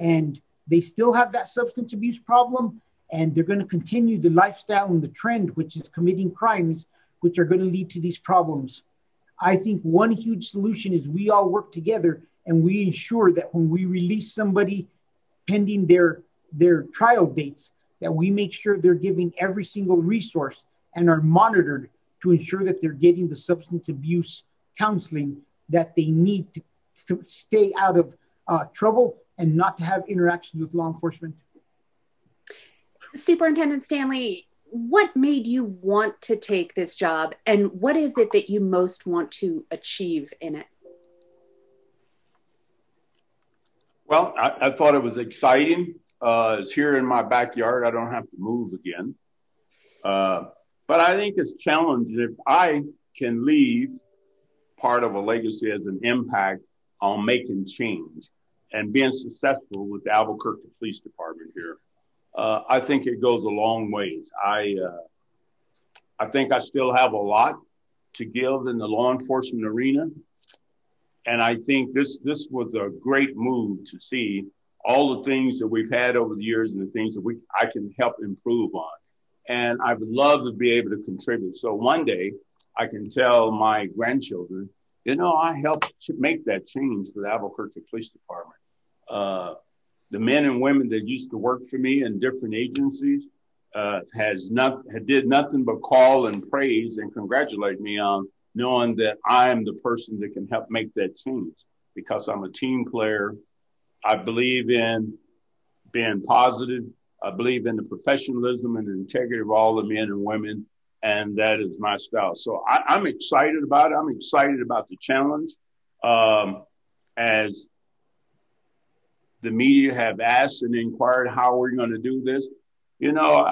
and they still have that substance abuse problem, and they're going to continue the lifestyle and the trend, which is committing crimes, which are going to lead to these problems. I think one huge solution is we all work together and we ensure that when we release somebody pending their trial dates, that we make sure they're giving every single resource and are monitored to ensure that they're getting the substance abuse counseling that they need to stay out of trouble and not to have interactions with law enforcement. Superintendent Stanley, what made you want to take this job, and what is it that you most want to achieve in it? Well, I thought it was exciting. It's here in my backyard. I don't have to move again. But I think it's challenging. If I can leave part of a legacy as an impact on making change and being successful with the Albuquerque Police Department here, I think it goes a long ways. I think I still have a lot to give in the law enforcement arena. And I think this was a great move to see all the things that we've had over the years and the things that I can help improve on. And I would love to be able to contribute. So one day I can tell my grandchildren, you know, I helped make that change for the Albuquerque Police Department. The men and women that used to work for me in different agencies did nothing but call and praise and congratulate me on knowing that I am the person that can help make that change, because I'm a team player. I believe in being positive. I believe in the professionalism and the integrity of all the men and women, and that is my style. So I'm excited about it. I'm excited about the challenge. As the media have asked and inquired how we're going to do this, you know,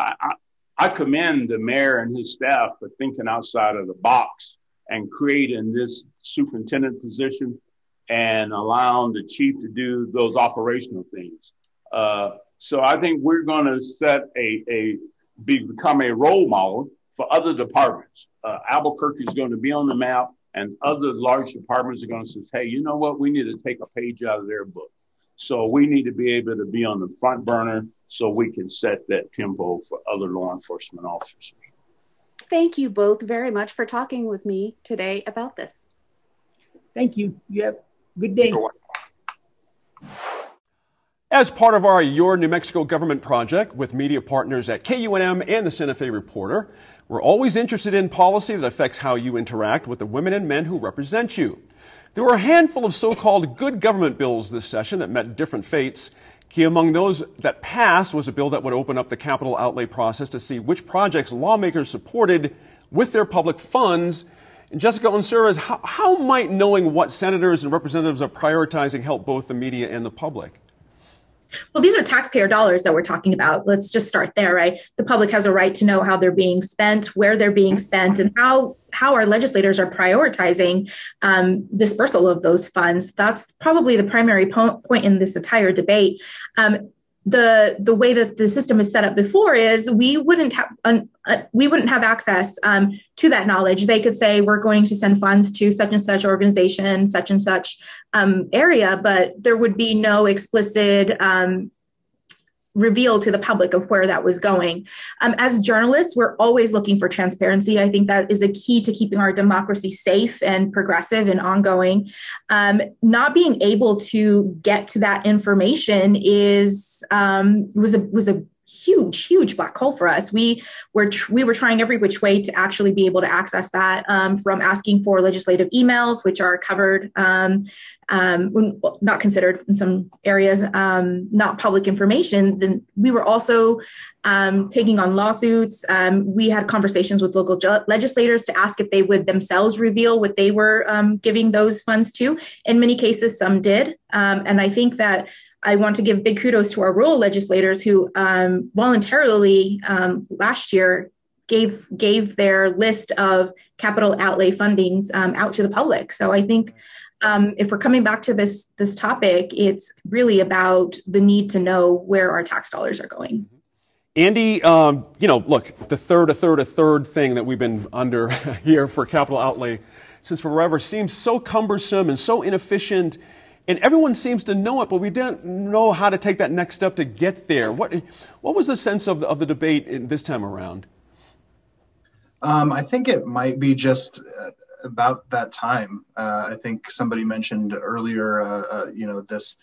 I commend the mayor and his staff for thinking outside of the box and creating this superintendent position and allowing the chief to do those operational things. So I think we're going to become a role model for other departments. Albuquerque is going to be on the map, and other large departments are going to say, hey, you know what? We need to take a page out of their book. So we need to be able to be on the front burner so we can set that tempo for other law enforcement officers. Thank you both very much for talking with me today about this. Thank you. You have a good day. As part of our Your New Mexico Government project with media partners at KUNM and the Santa Fe Reporter, we're always interested in policy that affects how you interact with the women and men who represent you. There were a handful of so-called good government bills this session that met different fates. Key among those that passed was a bill that would open up the capital outlay process to see which projects lawmakers supported with their public funds. And Jessica Onsurez, how might knowing what senators and representatives are prioritizing help both the media and the public? Well, these are taxpayer dollars that we're talking about. Let's just start there, right? The public has a right to know how they're being spent, where they're being spent, and how our legislators are prioritizing dispersal of those funds. That's probably the primary point in this entire debate. The way that the system is set up before is we wouldn't have access to that knowledge. They could say, we're going to send funds to such and such organization, such and such area, but there would be no explicit reveal to the public of where that was going. As journalists, we're always looking for transparency. I think that is a key to keeping our democracy safe and progressive and ongoing. Not being able to get to that information was a huge black hole for us. We were trying every which way to actually be able to access that, from asking for legislative emails, which are covered, not considered in some areas, not public information. Then we were also taking on lawsuits. We had conversations with local legislators to ask if they would themselves reveal what they were giving those funds to. In many cases, some did. And I think that I want to give big kudos to our rural legislators who voluntarily last year gave their list of capital outlay fundings out to the public. So I think if we're coming back to this topic, it's really about the need to know where our tax dollars are going. Andy, you know, look, the third thing that we've been under here for capital outlay since forever seems so cumbersome and so inefficient, and everyone seems to know it, but we didn't know how to take that next step to get there. What was the sense of the debate this time around? I think it might be just about that time. I think somebody mentioned earlier, you know, this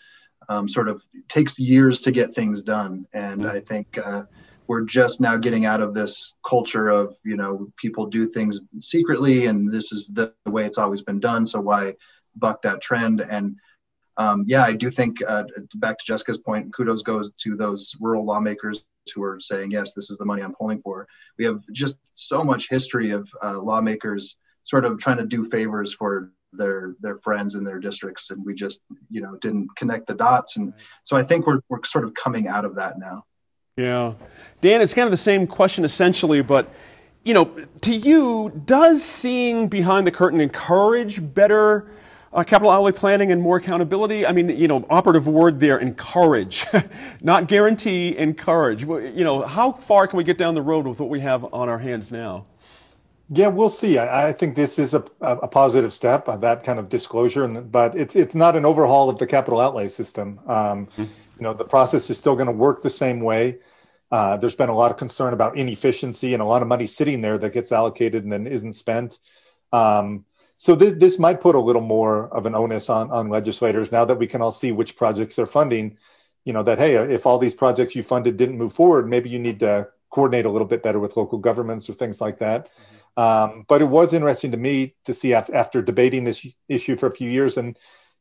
sort of takes years to get things done. And I think we're just now getting out of this culture of, you know, people do things secretly and this is the way it's always been done. So why buck that trend? And yeah, I do think back to Jessica's point, kudos goes to those rural lawmakers who are saying, yes, this is the money I'm polling for. We have just so much history of lawmakers sort of trying to do favors for their friends in their districts, and we just, you know, didn't connect the dots. And so I think we're sort of coming out of that now. Yeah. Dan, it's kind of the same question essentially, but, you know, to you, does seeing behind the curtain encourage better capital outlay planning and more accountability? I mean, you know, operative word there, encourage, not guarantee, encourage. You know, how far can we get down the road with what we have on our hands now? Yeah, we'll see. I think this is a positive step, that kind of disclosure, but it's not an overhaul of the capital outlay system. You know, the process is still going to work the same way. There's been a lot of concern about inefficiency and a lot of money sitting there that gets allocated and then isn't spent. So this might put a little more of an onus on legislators now that we can all see which projects they're funding, you know, that, hey, if all these projects you funded didn't move forward, maybe you need to coordinate a little bit better with local governments or things like that. But it was interesting to me to see after debating this issue for a few years, and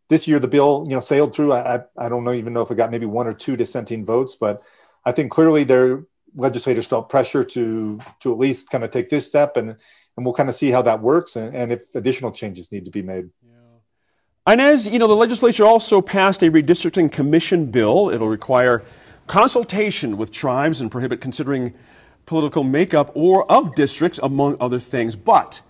this year the bill, you know, sailed through. I don't know, even know if it got maybe 1 or 2 dissenting votes, but I think clearly their legislators felt pressure to at least kind of take this step, and we'll kind of see how that works and if additional changes need to be made. Yeah. Inez, you know, the legislature also passed a redistricting commission bill. It'll require consultation with tribes and prohibit considering political makeup or of districts, among other things. But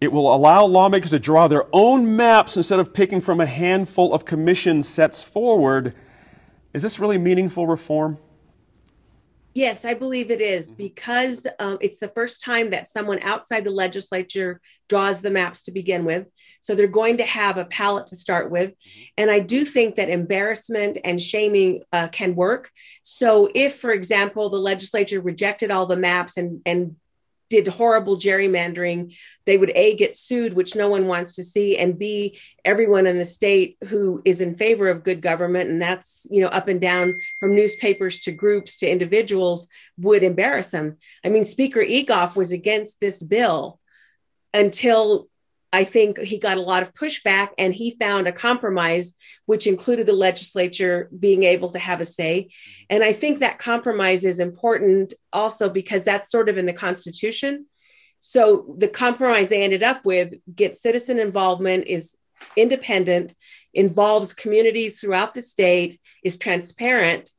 it will allow lawmakers to draw their own maps instead of picking from a handful of commission sets forward. Is this really meaningful reform? Yes, I believe it is, because it's the first time that someone outside the legislature draws the maps to begin with. So they're going to have a palette to start with. And I do think that embarrassment and shaming can work. So if, for example, the legislature rejected all the maps and did horrible gerrymandering, they would A, get sued, which no one wants to see, and B, everyone in the state who is in favor of good government, and that's, you know, up and down from newspapers to groups to individuals, would embarrass them. I mean, Speaker Egoff was against this bill until I think he got a lot of pushback and he found a compromise, which included the legislature being able to have a say. And I think that compromise is important also because that's sort of in the Constitution. So the compromise they ended up with gets citizen involvement, is independent, involves communities throughout the state, is transparent,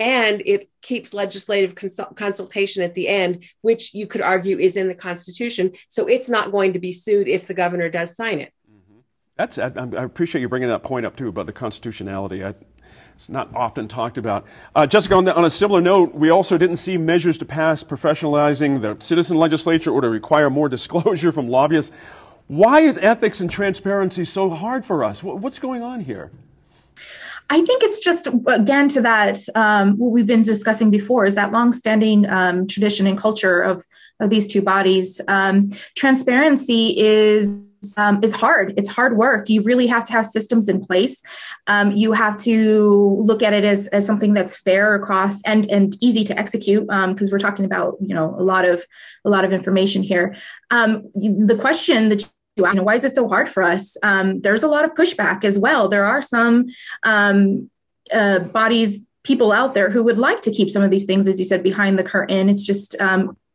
and it keeps legislative consultation at the end, which you could argue is in the Constitution. So it's not going to be sued if the governor does sign it. Mm-hmm. I appreciate you bringing that point up, too, about the constitutionality. It's not often talked about. Jessica, on a similar note, we also didn't see measures to pass professionalizing the citizen legislature or to require more disclosure from lobbyists. Why is ethics and transparency so hard for us? What's going on here? I think it's just, again, to that, what we've been discussing before is that longstanding tradition and culture of these two bodies. Transparency is is hard. It's hard work. You really have to have systems in place. You have to look at it as something that's fair across and easy to execute, because we're talking about, you know, a lot of information here. The question that you asked, why is it so hard for us? There's a lot of pushback as well. There are some bodies, people out there who would like to keep some of these things, as you said, behind the curtain. It's just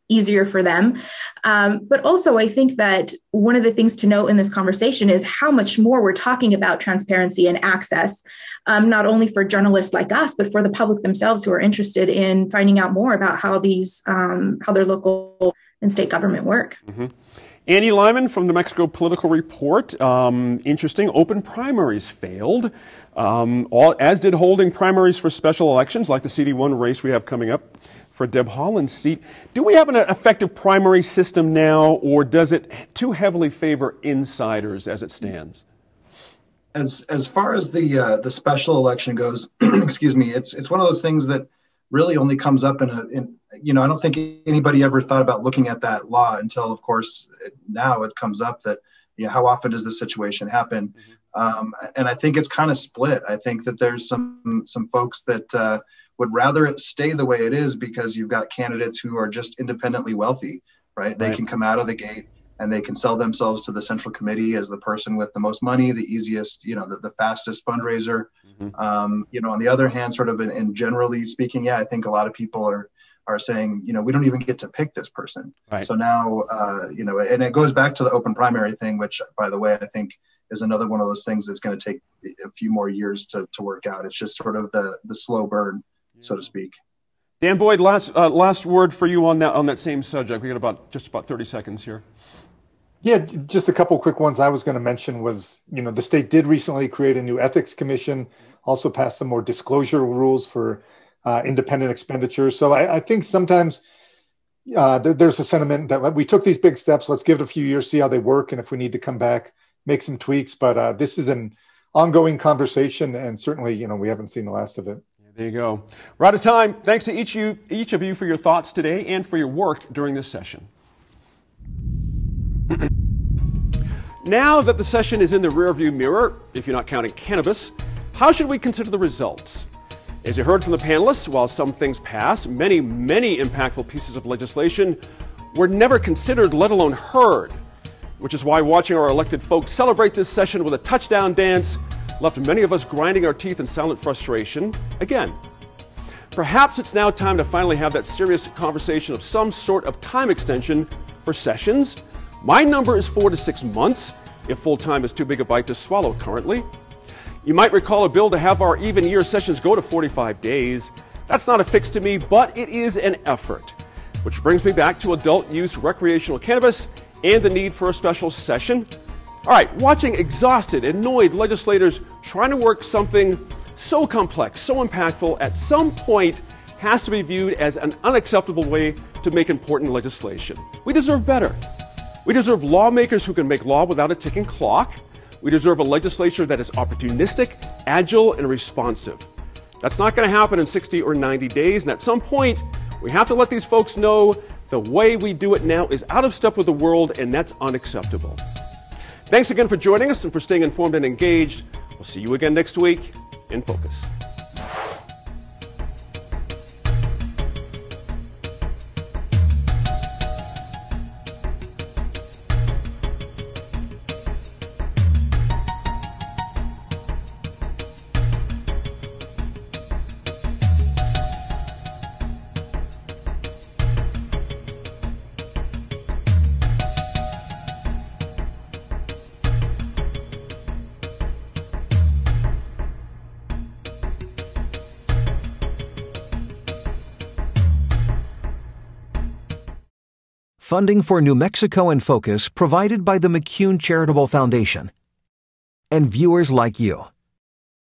easier for them. But also I think that one of the things to note in this conversation is how much more we're talking about transparency and access, not only for journalists like us, but for the public themselves who are interested in finding out more about how these, how their local and state government work. Mm-hmm. Andy Lyman from the New Mexico Political Report. Interesting. Open primaries failed, as did holding primaries for special elections like the CD1 race we have coming up for Deb Haaland's seat. Do we have an effective primary system now, or does it too heavily favor insiders as it stands? As far as the special election goes, excuse me, it's one of those things that really only comes up in you know, I don't think anybody ever thought about looking at that law until, of course, now it comes up that, you know, how often does this situation happen? Mm-hmm. And I think it's kind of split. I think that there's some folks that would rather it stay the way it is because you've got candidates who are just independently wealthy, right? They can come out of the gate and they can sell themselves to the central committee as the person with the most money, the easiest, you know, the fastest fundraiser. Mm-hmm. You know, on the other hand, sort of in generally speaking, yeah, I think a lot of people are saying, you know, we don't even get to pick this person. Right. So now, you know, and it goes back to the open primary thing, which, by the way, I think is another one of those things that's going to take a few more years to work out. It's just sort of the slow burn, so to speak. Dan Boyd, last word for you on that same subject. We got about 30 seconds here. Yeah, just a couple quick ones I was going to mention was, you know, the state did recently create a new ethics commission, also passed some more disclosure rules for independent expenditures. So I think sometimes there's a sentiment that we took these big steps, let's give it a few years, see how they work, and if we need to come back, make some tweaks. But this is an ongoing conversation, and certainly, you know, we haven't seen the last of it. There you go. We're out of time. Thanks to each of you for your thoughts today and for your work during this session. Now that the session is in the rearview mirror, if you're not counting cannabis, how should we consider the results? As you heard from the panelists, while some things passed, many, many impactful pieces of legislation were never considered, let alone heard, which is why watching our elected folks celebrate this session with a touchdown dance left many of us grinding our teeth in silent frustration again. Perhaps it's now time to finally have that serious conversation of some sort of time extension for sessions. My number is 4 to 6 months, if full time is too big a bite to swallow currently. You might recall a bill to have our even year sessions go to 45 days. That's not a fix to me, but it is an effort. Which brings me back to adult use recreational cannabis and the need for a special session. All right, watching exhausted, annoyed legislators trying to work something so complex, so impactful, at some point has to be viewed as an unacceptable way to make important legislation. We deserve better. We deserve lawmakers who can make law without a ticking clock. We deserve a legislature that is opportunistic, agile, and responsive. That's not going to happen in 60 or 90 days, and at some point, we have to let these folks know the way we do it now is out of step with the world, and that's unacceptable. Thanks again for joining us and for staying informed and engaged. We'll see you again next week in Focus. Funding for New Mexico in Focus provided by the McCune Charitable Foundation and viewers like you.